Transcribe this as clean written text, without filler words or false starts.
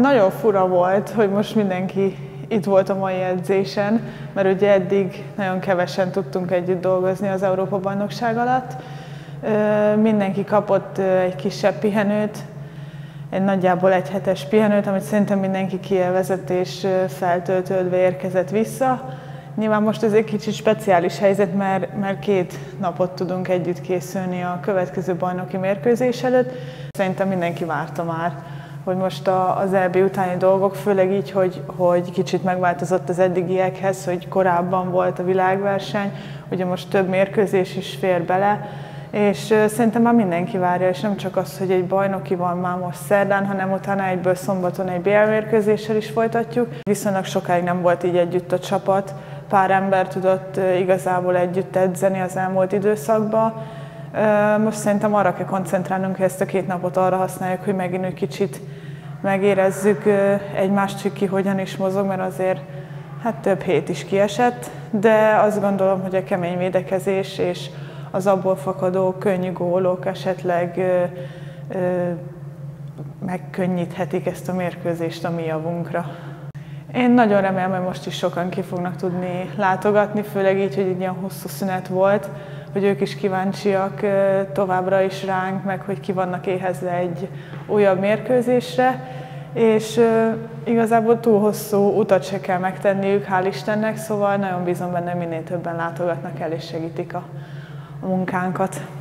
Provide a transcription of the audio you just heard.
Nagyon fura volt, hogy most mindenki itt volt a mai edzésen, mert ugye eddig nagyon kevesen tudtunk együtt dolgozni az Európa-bajnokság alatt. Mindenki kapott egy kisebb pihenőt, egy nagyjából egy hetes pihenőt, amit szerintem mindenki kielvezett és feltöltődve érkezett vissza. Nyilván most ez egy kicsit speciális helyzet, mert két napot tudunk együtt készülni a következő bajnoki mérkőzés előtt. Szerintem mindenki várta már, hogy most az EB utáni dolgok, főleg így, hogy kicsit megváltozott az eddigiekhez, hogy korábban volt a világverseny, ugye most több mérkőzés is fér bele, és szerintem már mindenki várja, és nem csak az, hogy egy bajnoki van már most szerdán, hanem utána egyből szombaton egy BL mérkőzéssel is folytatjuk. Viszonylag sokáig nem volt így együtt a csapat, pár ember tudott igazából együtt edzeni az elmúlt időszakban. Most szerintem arra kell koncentrálnunk, hogy ezt a két napot arra használjuk, hogy megint egy kicsit megérezzük egymást, hogy ki hogyan is mozog, mert azért hát több hét is kiesett, de azt gondolom, hogy a kemény védekezés és az abból fakadó könnyű gólok esetleg megkönnyíthetik ezt a mérkőzést a mi javunkra. Én nagyon remélem, hogy most is sokan ki fognak tudni látogatni, főleg így, hogy egy ilyen hosszú szünet volt, hogy ők is kíváncsiak továbbra is ránk, meg hogy ki vannak éhezve egy újabb mérkőzésre, és igazából túl hosszú utat se kell megtenniük, hál' Istennek, szóval nagyon bízom benne, minél többen látogatnak el és segítik a munkánkat.